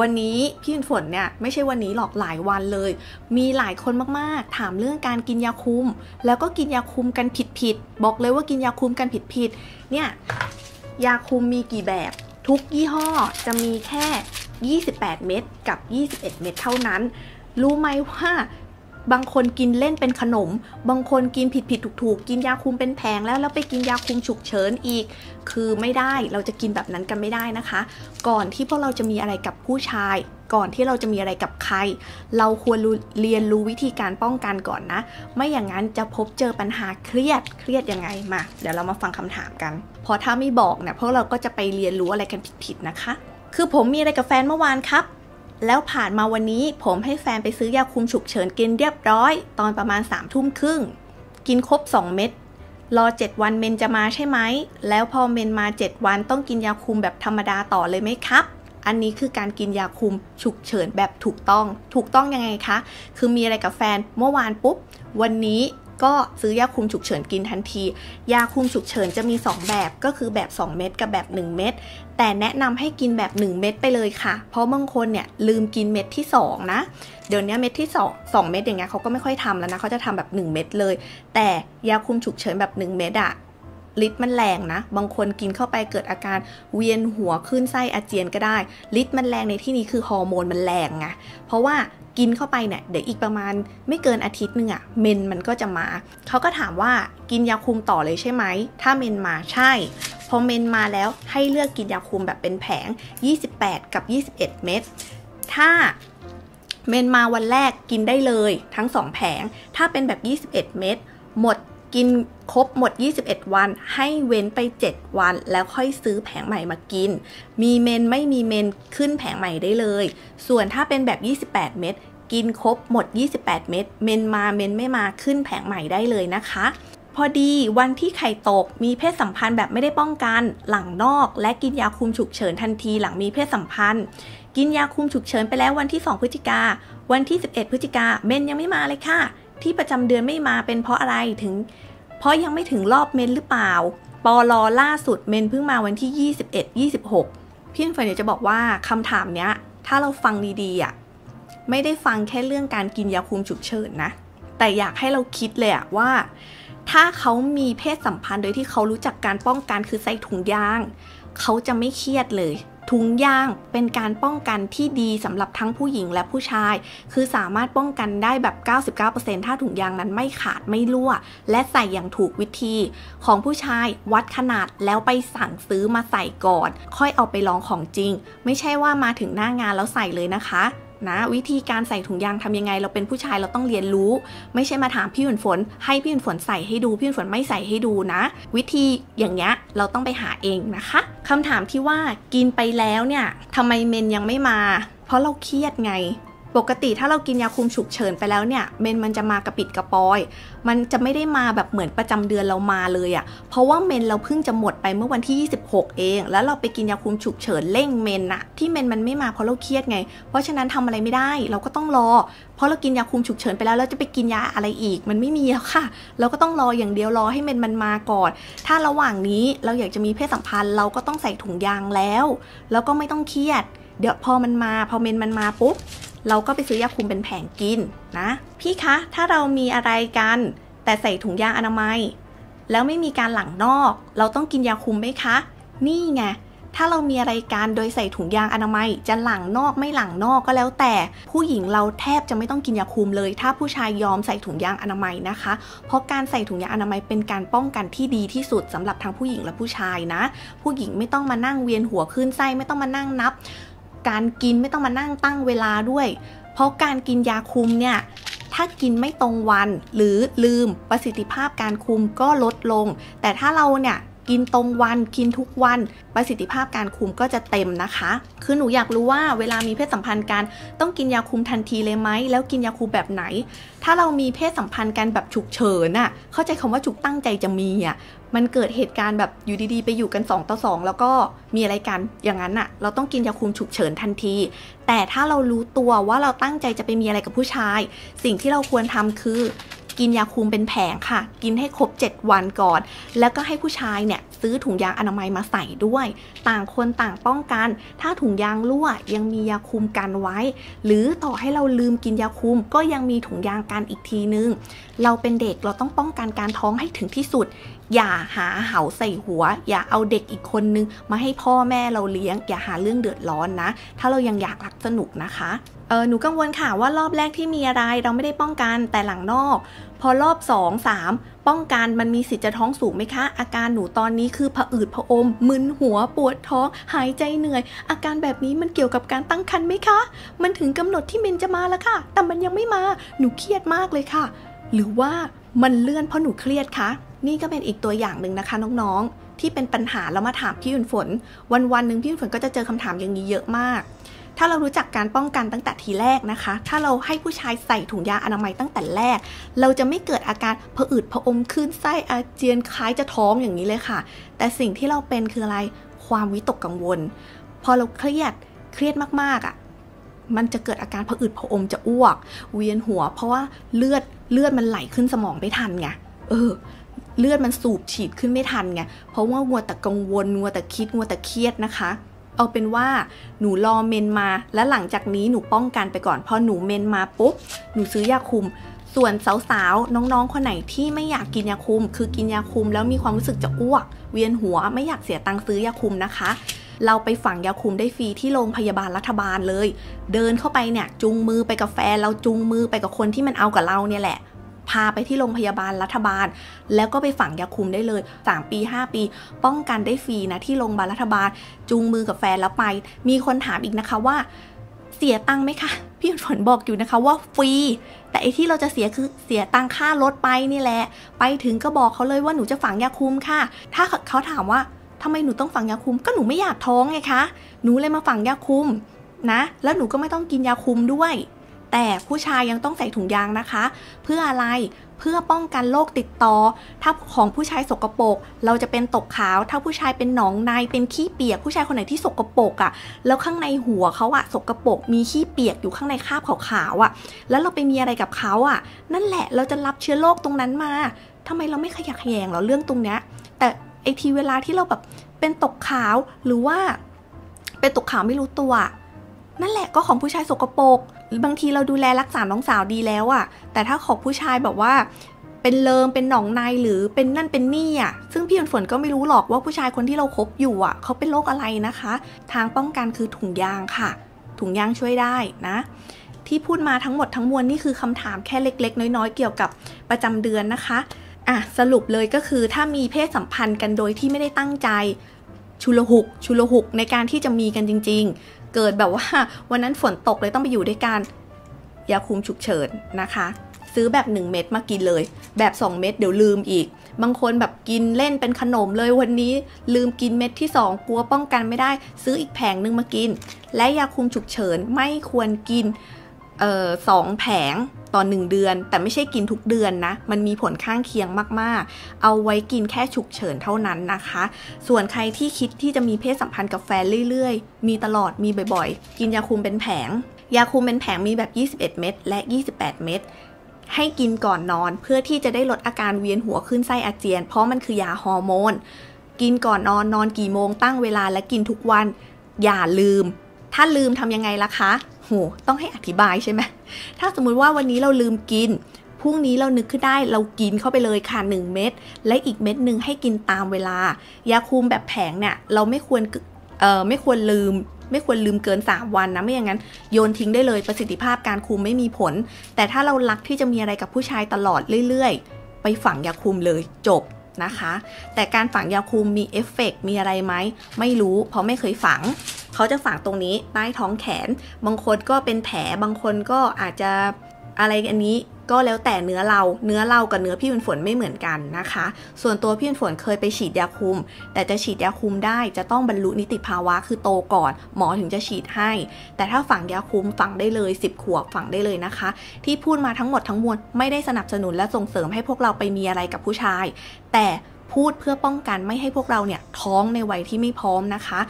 วันนี้พี่ฝนเนี่ยไม่ใช่วันนี้หรอกหลายวันเลยมีหลายคนมากๆถามเรื่องการกินยาคุมแล้วก็กินยาคุมกันผิดๆบอกเลยว่ากินยาคุมกันผิดๆเนี่ยยาคุมมีกี่แบบทุกยี่ห้อจะมีแค่28เม็ดกับ21เม็ดเท่านั้นรู้ไหมว่าบางคนกินเล่นเป็นขนมบางคนกินผิดๆถูกๆกินยาคุมเป็นแพงแล้วไปกินยาคุมฉุกเฉินอีกคือไม่ได้เราจะกินแบบนั้นกันไม่ได้นะคะก่อนที่พวกเราจะมีอะไรกับผู้ชายก่อนที่เราจะมีอะไรกับใครเราควรเรียนรู้วิธีการป้องกันก่อนนะไม่อย่างนั้นจะพบเจอปัญหาเครียดยังไงมาเดี๋ยวเรามาฟังคำถามกันเพราะถ้าไม่บอกเนี่ยพวกเราก็จะไปเรียนรู้อะไรกันผิดๆนะคะคือผมมีอะไรกับแฟนเมื่อวานครับแล้วผ่านมาวันนี้ผมให้แฟนไปซื้อยาคุมฉุกเฉินกินเรียบร้อยตอนประมาณ3 ทุ่มครึ่งกินครบ2เม็ดรอ7วันเมนจะมาใช่ไหมแล้วพอเมนมา7วันต้องกินยาคุมแบบธรรมดาต่อเลยไหมครับอันนี้คือการกินยาคุมฉุกเฉินแบบถูกต้องยังไงคะคือมีอะไรกับแฟนเมื่อวานปุ๊บวันนี้ก็ซื้อยาคุมฉุกเฉินกินทันทียาคุมฉุกเฉินจะมี2แบบก็คือแบบ2เม็ดกับแบบ1เม็ดแต่แนะนำให้กินแบบ1เม็ดไปเลยค่ะเพราะบางคนเนี่ยลืมกินเม็ดที่2นะเดี๋ยวนี้เม็ดที่2เม็ดอย่างเงี้ยเขาก็ไม่ค่อยทำแล้วนะเขาจะทำแบบ1เม็ดเลยแต่ยาคุมฉุกเฉินแบบ1เม็ดอะฤทธิ์มันแรงนะบางคนกินเข้าไปเกิดอาการเวียนหัวขึ้นไส้อาเจียนก็ได้ฤทธิ์มันแรงในที่นี้คือฮอร์โมนมันแรงไงเพราะว่ากินเข้าไปเนี่ยเดี๋ยวอีกประมาณไม่เกินอาทิตย์นึงอะเมนมันก็จะมาเขาก็ถามว่ากินยาคุมต่อเลยใช่ไหมถ้าเมนมาใช่พอเมนมาแล้วให้เลือกกินยาคุมแบบเป็นแผง28กับ21เม็ดถ้าเมนมาวันแรกกินได้เลยทั้ง2แผงถ้าเป็นแบบ21เม็ดหมดกินครบหมด21วันให้เว้นไป7วันแล้วค่อยซื้อแผงใหม่มากินมีเมนไม่มีเมนขึ้นแผงใหม่ได้เลยส่วนถ้าเป็นแบบ28เม็ดกินครบหมด28เม็ดเมนมาเมนไม่มาขึ้นแผงใหม่ได้เลยนะคะพอดีวันที่ไข่ตกมีเพศสัมพันธ์แบบไม่ได้ป้องกันหลังนอกและกินยาคุมฉุกเฉินทันทีหลังมีเพศสัมพันธ์กินยาคุมฉุกเฉินไปแล้ววันที่2 พฤศจิกาวันที่11พฤศจิกาเมนยังไม่มาเลยค่ะที่ประจำเดือนไม่มาเป็นเพราะอะไรถึงเพราะยังไม่ถึงรอบเมนหรือเปล่าปลอล่าสุดเมนเพิ่งมาวันที่21-26พี่ฝนจะบอกว่าคำถามเนี้ยถ้าเราฟังดีๆอ่ะไม่ได้ฟังแค่เรื่องการกินยาคุมฉุกเฉินนะแต่อยากให้เราคิดเลยอ่ะว่าถ้าเขามีเพศสัมพันธ์โดยที่เขารู้จักการป้องกันคือใส่ถุงยางเขาจะไม่เครียดเลยถุงยางเป็นการป้องกันที่ดีสำหรับทั้งผู้หญิงและผู้ชายคือสามารถป้องกันได้แบบ 99% ถ้าถุงยางนั้นไม่ขาดไม่รั่วและใส่อย่างถูกวิธีของผู้ชายวัดขนาดแล้วไปสั่งซื้อมาใส่ก่อนค่อยเอาไปลองของจริงไม่ใช่ว่ามาถึงหน้างานแล้วใส่เลยนะคะนะวิธีการใส่ถุงยางทำยังไงเราเป็นผู้ชายเราต้องเรียนรู้ไม่ใช่มาถามพี่ฝนให้พี่ฝนใส่ให้ดูพี่ฝนไม่ใส่ให้ดูนะวิธีอย่างเงี้ยเราต้องไปหาเองนะคะคำถามที่ว่ากินไปแล้วเนี่ยทำไมเมนยังไม่มาเพราะเราเครียดไงปกติถ้าเรากินยาคุมฉุกเฉินไปแล้วเนี่ยเมนมันจะมากระปิดกระปอยมันจะไม่ได้มาแบบเหมือนประจำเดือนเรามาเลยอ่ะเพราะว่าเมนเราเพิ่งจะหมดไปเมื่อวันที่26เองแล้วเราไปกินยาคุมฉุกเฉินเร่งเมนอะที่เมนมันไม่มาเพราะเราเครียดไงเพราะฉะนั้นทำอะไรไม่ได้เราก็ต้องรอเพราะเรากินยาคุมฉุกเฉินไปแล้วเราจะไปกินยาอะไรอีกมันไม่มีแล้วค่ะเราก็ต้องรออย่างเดียวรอให้เมนมันมาก่อนถ้าระหว่างนี้เราอยากจะมีเพศสัมพันธ์เราก็ต้องใส่ถุงยางแล้วก็ไม่ต้องเครียดเดี๋ยวพอเมนมันมาปุ๊บเราก็ไปซื้อยาคุมเป็นแผงกินนะพี่คะถ้าเรามีอะไรกันแต่ใส่ถุงยางอนามัยแล้วไม่มีการหลั่งนอกเราต้องกินยาคุมไหมคะนี่ไงถ้าเรามีอะไรกันโดยใส่ถุงยางอนามัยจะหลั่งนอกไม่หลั่งนอกก็แล้วแต่ผู้หญิงเราแทบจะไม่ต้องกินยาคุมเลยถ้าผู้ชายยอมใส่ถุงยางอนามัยนะคะเพราะการใส่ถุงยางอนามัยเป็นการป้องกันที่ดีที่สุดสำหรับทั้งผู้หญิงและผู้ชายนะผู้หญิงไม่ต้องมานั่งเวียนหัวคลื่นไส้ไม่ต้องมานั่งนับการกินไม่ต้องมานั่งตั้งเวลาด้วยเพราะการกินยาคุมเนี่ยถ้ากินไม่ตรงวันหรือลืมประสิทธิภาพการคุมก็ลดลงแต่ถ้าเราเนี่ยกินตรงวันกินทุกวันประสิทธิภาพการคุมก็จะเต็มนะคะคือหนูอยากรู้ว่าเวลามีเพศสัมพันธ์กันต้องกินยาคุมทันทีเลยไหมแล้วกินยาคุมแบบไหนถ้าเรามีเพศสัมพันธ์กันแบบฉุกเฉินน่ะเข้าใจคำว่าฉุกตั้งใจจะมีอ่ะมันเกิดเหตุการณ์แบบอยู่ดีๆไปอยู่กัน2 ต่อ 2แล้วก็มีอะไรกันอย่างนั้นน่ะเราต้องกินยาคุมฉุกเฉินทันทีแต่ถ้าเรารู้ตัวว่าเราตั้งใจจะไปมีอะไรกับผู้ชายสิ่งที่เราควรทำคือ กินยาคุมเป็นแผงค่ะกินให้ครบ7วันก่อนแล้วก็ให้ผู้ชายเนี่ยซื้อถุงยางอนามัยมาใส่ด้วยต่างคนต่างป้องกันถ้าถุงยางรั่วยังมียาคุมกันไว้หรือต่อให้เราลืมกินยาคุมก็ยังมีถุงยางกันอีกทีนึงเราเป็นเด็กเราต้องป้องกันการท้องให้ถึงที่สุดอย่าหาเหาใส่หัวอย่าเอาเด็กอีกคนนึงมาให้พ่อแม่เราเลี้ยงอย่าหาเรื่องเดือดร้อนนะถ้าเรายังอยากรักสนุกนะคะหนูกังวลค่ะว่ารอบแรกที่มีอะไรเราไม่ได้ป้องกันแต่หลังนอกพอรอบ2-3ป้องกันมันมีสิทธิ์จะท้องสูงไหมคะอาการหนูตอนนี้คือผะอืดผะอมมึนหัวปวดท้องหายใจเหนื่อยอาการแบบนี้มันเกี่ยวกับการตั้งครรภ์ไหมคะมันถึงกำหนดที่เมนจะมาแล้วค่ะแต่มันยังไม่มาหนูเครียดมากเลยค่ะหรือว่ามันเลื่อนเพราะหนูเครียดคะนี่ก็เป็นอีกตัวอย่างหนึ่งนะคะน้องๆที่เป็นปัญหาแล้วมาถามพี่ฝนวันๆหนึ่งพี่ฝนก็จะเจอคำถามอย่างนี้เยอะมากถ้าเรารู้จักการป้องกันตั้งแต่ทีแรกนะคะถ้าเราให้ผู้ชายใส่ถุงยางอนามัยตั้งแต่แรกเราจะไม่เกิดอาการผะอืดผะอมคลื่นไส้อาเจียนคล้ายจะท้องอย่างนี้เลยค่ะแต่สิ่งที่เราเป็นคืออะไรความวิตกกังวลพอเราเครียดมากๆอ่ะมันจะเกิดอาการผะอืดผะอมจะอ้วกเวียนหัวเพราะว่าเลือดมันไหลขึ้นสมองไม่ทันไงเลือดมันสูบฉีดขึ้นไม่ทันไงเพราะว่ามัวแต่กังวลมัวแต่คิดมัวแต่เครียดนะคะเอาเป็นว่าหนูรอเมนมาและหลังจากนี้หนูป้องกันไปก่อนพอหนูเมนมาปุ๊บหนูซื้อยาคุมส่วนสาวๆน้องๆคนไหนที่ไม่อยากกินยาคุมคือกินยาคุมแล้วมีความรู้สึกจะอ้วกเวียนหัวไม่อยากเสียตังค์ซื้อยาคุมนะคะเราไปฝังยาคุมได้ฟรีที่โรงพยาบาลรัฐบาลเลยเดินเข้าไปเนี่ยจุงมือไปกับแฟนเราจุงมือไปกับคนที่มันเอากับเราเนี่ยแหละพาไปที่โรงพยาบาลรัฐบาลแล้วก็ไปฝังยาคุมได้เลย3 ปี 5 ปีป้องกันได้ฟรีนะที่โรงพยาบาลรัฐบาลจูงมือกับแฟนแล้วไปมีคนถามอีกนะคะว่าเสียตังค์ไหมคะพี่ฝนบอกอยู่นะคะว่าฟรีแต่ไอ้ที่เราจะเสียคือเสียตังค่ารถไปนี่แหละไปถึงก็บอกเขาเลยว่าหนูจะฝังยาคุมค่ะถ้าเขาถามว่าทำไมหนูต้องฝังยาคุมก็หนูไม่อยากท้องไงคะหนูเลยมาฝังยาคุมนะแล้วหนูก็ไม่ต้องกินยาคุมด้วยแต่ผู้ชายยังต้องใส่ถุงยางนะคะเพื่ออะไรเพื่อป้องกันโรคติดต่อถ้าของผู้ชายสกปรกเราจะเป็นตกขาวถ้าผู้ชายเป็นหนองในเป็นขี้เปียกผู้ชายคนไหนที่สกปรกอ่ะแล้วข้างในหัวเขาอ่ะสกปรกมีขี้เปียกอยู่ข้างในคราบขาวๆอ่ะแล้วเราไปมีอะไรกับเขาอ่ะนั่นแหละเราจะรับเชื้อโรคตรงนั้นมาทำไมเราไม่ขยักขยงเราเรื่องตรงเนี้ยแต่ไอทีเวลาที่เราแบบเป็นตกขาวหรือว่าเป็นตกขาวไม่รู้ตัวนั่นแหละก็ของผู้ชายสกปรกบางทีเราดูแลรักษาน้องสาวดีแล้วอะแต่ถ้าของผู้ชายแบบว่าเป็นเลิมเป็นหนองในหรือเป็นนั่นเป็นนี่อะซึ่งพี่ฝนก็ไม่รู้หรอกว่าผู้ชายคนที่เราคบอยู่อะเขาเป็นโรคอะไรนะคะทางป้องกันคือถุงยางค่ะถุงยางช่วยได้นะที่พูดมาทั้งหมดทั้งมวลนี่คือคำถามแค่เล็กๆน้อยๆเกี่ยวกับประจำเดือนนะคะอ่ะสรุปเลยก็คือถ้ามีเพศสัมพันธ์กันโดยที่ไม่ได้ตั้งใจชุลหุกในการที่จะมีกันจริงๆเกิดแบบว่าวันนั้นฝนตกเลยต้องไปอยู่ด้วยกันยาคุมฉุกเฉินนะคะซื้อแบบ1เม็ดมากินเลยแบบ2เม็ดเดี๋ยวลืมอีกบางคนแบบกินเล่นเป็นขนมเลยวันนี้ลืมกินเม็ดที่2กลัวป้องกันไม่ได้ซื้ออีกแผงนึงมากินและยาคุมฉุกเฉินไม่ควรกิน2 แผงต่อ1 เดือนแต่ไม่ใช่กินทุกเดือนนะมันมีผลข้างเคียงมากๆเอาไว้กินแค่ฉุกเฉินเท่านั้นนะคะส่วนใครที่คิดที่จะมีเพศสัมพันธ์กับแฟนเรื่อยๆมีตลอดมีบ่อยๆกินยาคุมเป็นแผงยาคุมเป็นแผงมีแบบ21เม็ดและ28เม็ดให้กินก่อนนอนเพื่อที่จะได้ลดอาการเวียนหัวขึ้นไส้อาเจียนเพราะมันคือยาฮอร์โมนกินก่อนนอนนอนกี่โมงตั้งเวลาและกินทุกวันอย่าลืมถ้าลืมทำยังไงล่ะคะโหต้องให้อธิบายใช่ไหมถ้าสมมุติว่าวันนี้เราลืมกินพรุ่งนี้เรานึกขึ้นได้เรากินเข้าไปเลยค่ะ1เม็ดและอีกเม็ดหนึ่งให้กินตามเวลายาคุมแบบแผงเนี่ยเราไม่ควรลืมเกิน3วันนะไม่อย่างนั้นโยนทิ้งได้เลยประสิทธิภาพการคุมไม่มีผลแต่ถ้าเรารักที่จะมีอะไรกับผู้ชายตลอดเรื่อยๆไปฝังยาคุมเลยจบนะคะแต่การฝังยาคุมมีเอฟเฟกต์มีอะไรไหมไม่รู้เพราะไม่เคยฝังเขาจะฝังตรงนี้ใต้ท้องแขนบางคนก็เป็นแผลบางคนก็อาจจะอะไรอันนี้ก็แล้วแต่เนื้อเรากับเนื้อพี่ฝนไม่เหมือนกันนะคะส่วนตัวพี่ฝนเคยไปฉีดยาคุมแต่จะฉีดยาคุมได้จะต้องบรรลุนิติภาวะคือโตก่อนหมอถึงจะฉีดให้แต่ถ้าฝังยาคุมฝังได้เลย10 ขวบฝังได้เลยนะคะที่พูดมาทั้งหมดทั้งมวลไม่ได้สนับสนุนและส่งเสริมให้พวกเราไปมีอะไรกับผู้ชายแต่พูดเพื่อป้องกันไม่ให้พวกเราเนี่ยท้องในวัยที่ไม่พร้อมนะคะ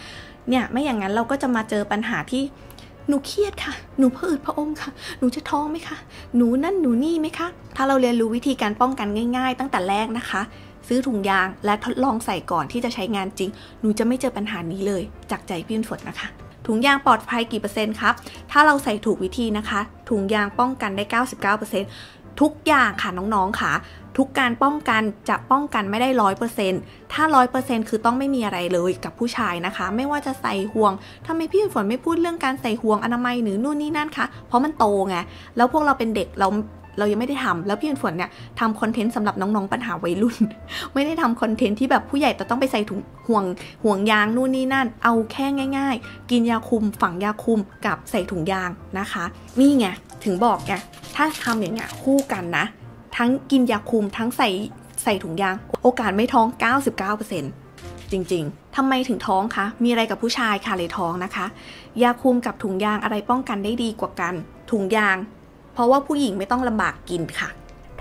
เนี่ยไม่อย่างนั้นเราก็จะมาเจอปัญหาที่ หนูเครียดค่ะหนูผะอืดผะอมค่ะหนูจะท้องไหมคะหนูนั่นหนูนี่ไหมคะถ้าเราเรียนรู้วิธีการป้องกันง่ายๆตั้งแต่แรกนะคะซื้อถุงยางและทดลองใส่ก่อนที่จะใช้งานจริงหนูจะไม่เจอปัญหานี้เลยจากใจพี่ฝนนะคะถุงยางปลอดภัยกี่เปอร์เซ็นต์ครับถ้าเราใส่ถูกวิธีนะคะถุงยางป้องกันได้ 99% ทุกอย่างค่ะน้องๆค่ะทุกการป้องกันจะป้องกันไม่ได้ 100% ถ้า 100% คือต้องไม่มีอะไรเลยกับผู้ชายนะคะไม่ว่าจะใส่ห่วงทำไมพี่ฝนไม่พูดเรื่องการใส่ห่วงอนามัยหรือนู่นนี่นั่นคะเพราะมันโตไงแล้วพวกเราเป็นเด็กเรายังไม่ได้ทำแล้วพี่ฝนเนี่ยทำคอนเทนต์สำหรับน้องๆปัญหาวัยรุ่น ไม่ได้ทำคอนเทนต์ที่แบบผู้ใหญ่ต้องไปใส่ถุงห่วงยางนู่นนี่นั่นเอาแค่ง่ายๆกินยาคุมฝังยาคุมกับใส่ถุงยางนะคะนี่ไงถึงบอกไงถ้าทำอย่างเงี้ยคู่กันนะทั้งกินยาคุมทั้งใส่ถุงยางโอกาสไม่ท้อง 99% จริงๆทำไมถึงท้องคะมีอะไรกับผู้ชายค่ะเลยท้องนะคะยาคุมกับถุงยางอะไรป้องกันได้ดีกว่ากันถุงยางเพราะว่าผู้หญิงไม่ต้องลำบากกินค่ะ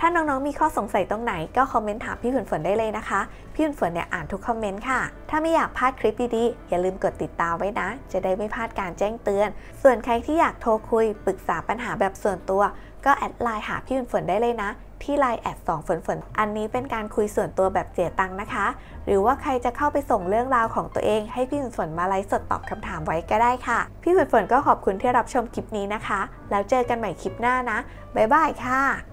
ถ้าน้องๆมีข้อสงสัยตรงไหนก็คอมเมนต์ถามพี่ฝนได้เลยนะคะพี่ฝนเนี่ยอ่านทุกคอมเมนต์ค่ะถ้าไม่อยากพลาดคลิปดีๆอย่าลืมกดติดตามไว้นะจะได้ไม่พลาดการแจ้งเตือนส่วนใครที่อยากโทรคุยปรึกษาปัญหาแบบส่วนตัวก็แอดไลน์หาพี่ฝนได้เลยนะที่ Line แอด2ฝนอันนี้เป็นการคุยส่วนตัวแบบเสียตังค์นะคะหรือว่าใครจะเข้าไปส่งเรื่องราวของตัวเองให้พี่ฝนมาไลฟ์สดตอบคำถามไว้ก็ได้ค่ะพี่ฝนก็ขอบคุณที่รับชมคลิปนี้นะคะแล้วเจอกันใหม่คลิปหน้านะบ๊ายบายค่ะ